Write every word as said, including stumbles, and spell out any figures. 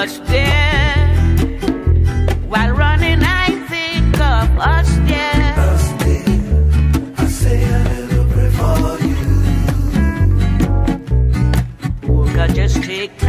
much there. While running, I think of us there. Us there, I say a little prayer for you. Oh God, just take.